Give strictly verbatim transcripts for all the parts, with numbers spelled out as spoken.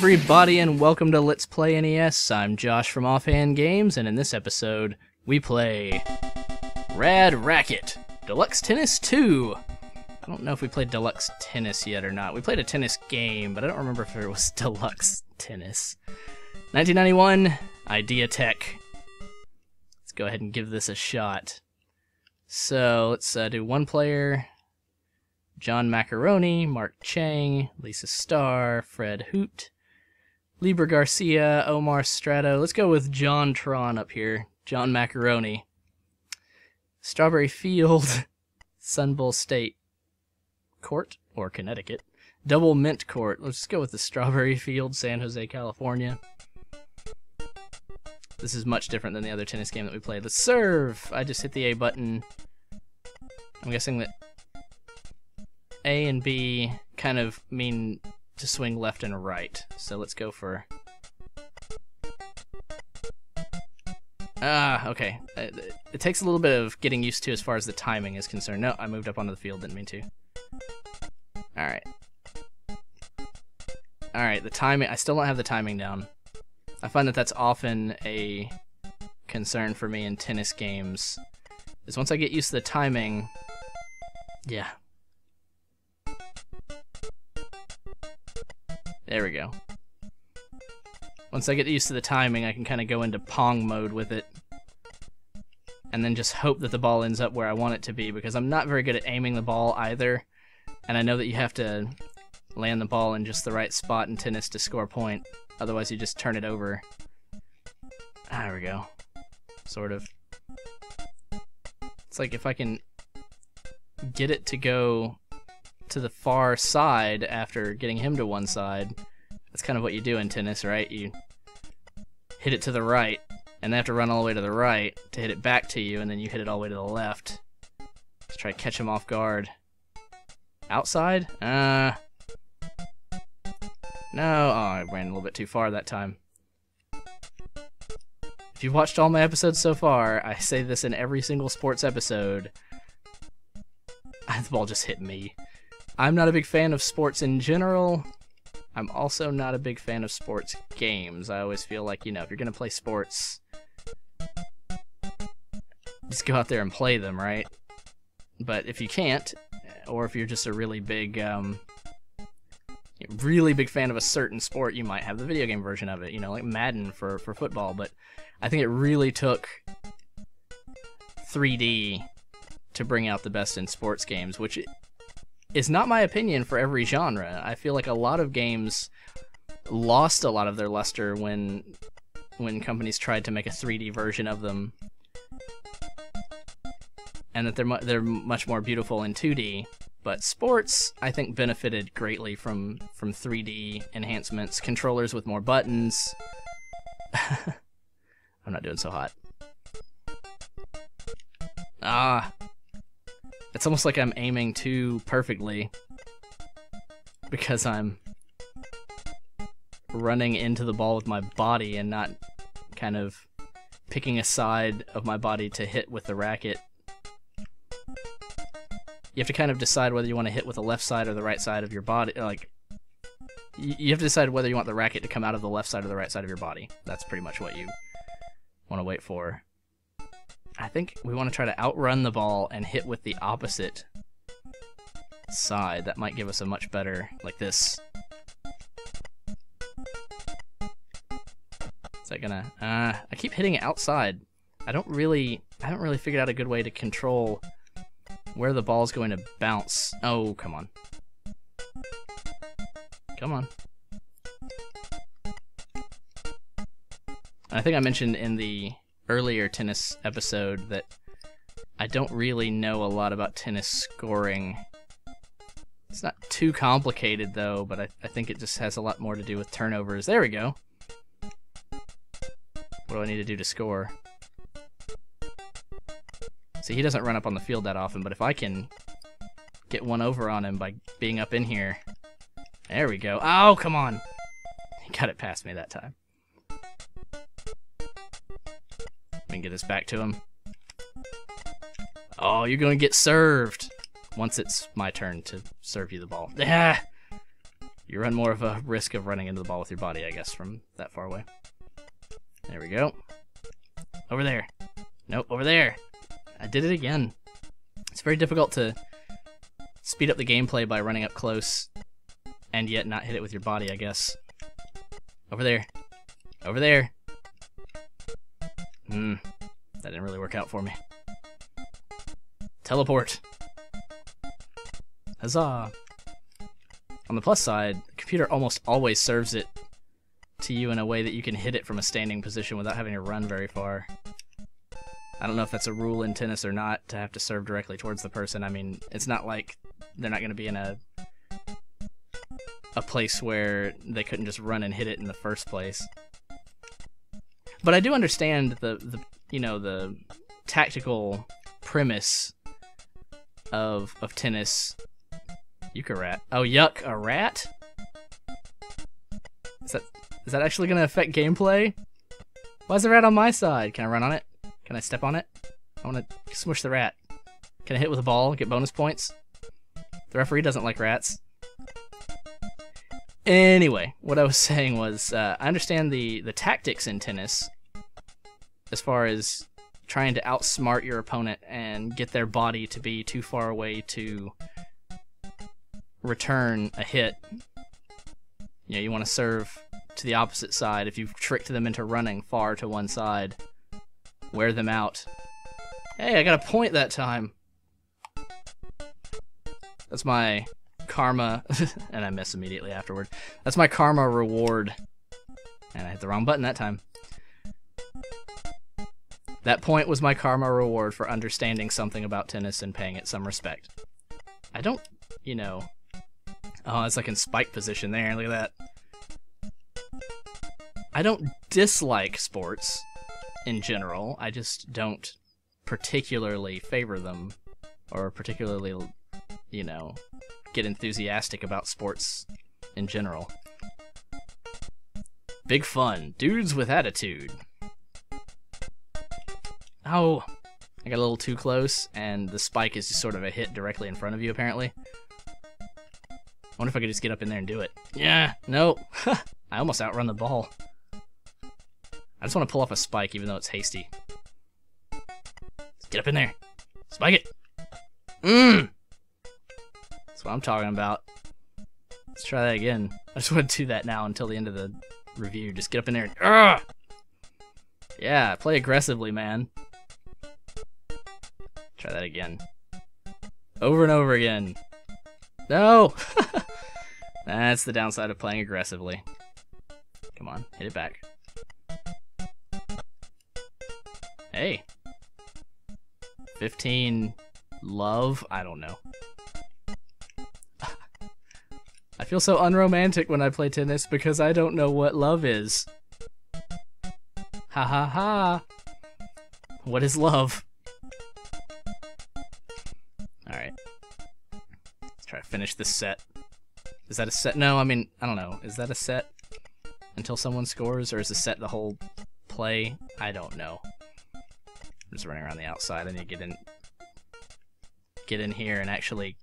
everybody, and welcome to Let's Play N E S. I'm Josh from Offhand Games, and in this episode, we play Rad Racket Deluxe Tennis two. I don't know if we played Deluxe Tennis yet or not. We played a tennis game, but I don't remember if it was Deluxe Tennis. nineteen ninety-one, Idea Tech. Let's go ahead and give this a shot. So let's uh, do one player. John Macaroni, Mark Chang, Lisa Starr, Fred Hoot, Libra Garcia, Omar Strato. Let's go with John Tron up here. John Macaroni. Strawberry Field, Sun Bowl State Court, or Connecticut. Double Mint Court. Let's just go with the Strawberry Field, San Jose, California. This is much different than the other tennis game that we played. Let's serve! I just hit the A button. I'm guessing that A and B kind of mean to swing left and right. So let's go for... Ah, okay. It, it takes a little bit of getting used to as far as the timing is concerned. No, I moved up onto the field, didn't mean to. Alright. Alright, the timing... I still don't have the timing down. I find that that's often a concern for me in tennis games. Is once I get used to the timing... Yeah. There we go. Once I get used to the timing, I can kind of go into Pong mode with it. And then just hope that the ball ends up where I want it to be, because I'm not very good at aiming the ball either. And I know that you have to land the ball in just the right spot in tennis to score a point. Otherwise, you just turn it over. There we go. Sort of. It's like if I can get it to go to the far side after getting him to one side. That's kind of what you do in tennis, right? You hit it to the right, and they have to run all the way to the right to hit it back to you, and then you hit it all the way to the left. Let's try to catch him off guard. Outside? Uh... No, oh, I ran a little bit too far that time. If you've watched all my episodes so far, I say this in every single sports episode. The ball just hit me. I'm not a big fan of sports in general. I'm also not a big fan of sports games. I always feel like, you know, if you're going to play sports, just go out there and play them, right? But if you can't, or if you're just a really big, um, really big fan of a certain sport, you might have the video game version of it, you know, like Madden for, for football. But I think it really took three D to bring out the best in sports games, which... It, It's not my opinion for every genre. I feel like a lot of games lost a lot of their luster when when companies tried to make a three D version of them, and that they're mu they're much more beautiful in two D. But sports, I think, benefited greatly from from three D enhancements, controllers with more buttons. I'm not doing so hot. Ah. It's almost like I'm aiming too perfectly because I'm running into the ball with my body and not kind of picking a side of my body to hit with the racket. You have to kind of decide whether you want to hit with the left side or the right side of your body. Like, you have to decide whether you want the racket to come out of the left side or the right side of your body. That's pretty much what you want to wait for. I think we want to try to outrun the ball and hit with the opposite side. That might give us a much better, like this. Is that gonna? Uh, I keep hitting it outside. I don't really, I haven't really figured out a good way to control where the ball's going to bounce. Oh, come on, come on. I think I mentioned in the earlier tennis episode that I don't really know a lot about tennis scoring. It's not too complicated though, but I, I think it just has a lot more to do with turnovers. There we go. What do I need to do to score? See, he doesn't run up on the field that often, but if I can get one over on him by being up in here. There we go. Oh, come on. He got it past me that time. And get this back to him. Oh, you're going to get served once it's my turn to serve you the ball. Ah, you run more of a risk of running into the ball with your body, I guess, from that far away. There we go. Over there. Nope, over there. I did it again. It's very difficult to speed up the gameplay by running up close and yet not hit it with your body, I guess. Over there. Over there. Hmm. That didn't really work out for me. Teleport. Huzzah. On the plus side, the computer almost always serves it to you in a way that you can hit it from a standing position without having to run very far. I don't know if that's a rule in tennis or not, to have to serve directly towards the person. I mean, it's not like they're not going to be in a a place where they couldn't just run and hit it in the first place. But I do understand the, the you know, the tactical premise of of tennis. Yucca rat. Oh, yuck, a rat? Is that is that actually going to affect gameplay? Why is the rat on my side? Can I run on it? Can I step on it? I want to smush the rat. Can I hit with a ball and get bonus points? The referee doesn't like rats. Anyway, what I was saying was uh, I understand the, the tactics in tennis as far as trying to outsmart your opponent and get their body to be too far away to return a hit. You know, you want to serve to the opposite side. If you've tricked them into running far to one side, wear them out. Hey, I got a point that time. That's my karma. And I miss immediately afterward. That's my karma reward. And I hit the wrong button that time. That point was my karma reward for understanding something about tennis and paying it some respect. I don't, you know... Oh, it's like in spike position there. Look at that. I don't dislike sports in general. I just don't particularly favor them or particularly, you know, get enthusiastic about sports in general. Big fun. Dudes with attitude. Oh, I got a little too close, and the spike is just sort of a hit directly in front of you, apparently. I wonder if I could just get up in there and do it. Yeah, no. I almost outrun the ball. I just want to pull off a spike, even though it's hasty. Let's get up in there. Spike it. Mmm. That's what I'm talking about. Let's try that again. I just want to do that now until the end of the review. Just get up in there and... Ugh! Yeah, play aggressively, man. Try that again. Over and over again. No! That's the downside of playing aggressively. Come on, hit it back. Hey. fifteen love? I don't know. I feel so unromantic when I play tennis because I don't know what love is. Ha ha ha. What is love? Alright. Let's try to finish this set. Is that a set? No, I mean, I don't know. Is that a set until someone scores, or is a set the whole play? I don't know. I'm just running around the outside. I need to get in, get in here and actually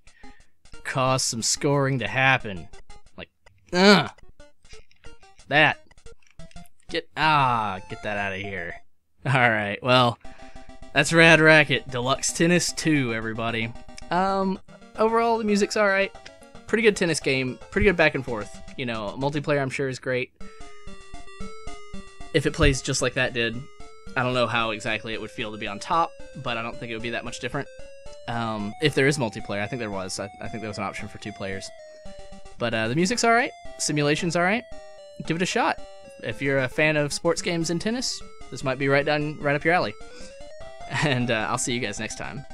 cause some scoring to happen. Like, ugh! That! Get, ah, get that out of here. Alright, well, that's Rad Racket Deluxe Tennis two, everybody. Um, overall, the music's alright. Pretty good tennis game. Pretty good back and forth. You know, multiplayer, I'm sure, is great. If it plays just like that did. I don't know how exactly it would feel to be on top, but I don't think it would be that much different. Um, if there is multiplayer, I think there was. I, I think there was an option for two players. But uh, the music's alright, simulation's alright. Give it a shot. If you're a fan of sports games and tennis, this might be right down, right up your alley. And uh, I'll see you guys next time.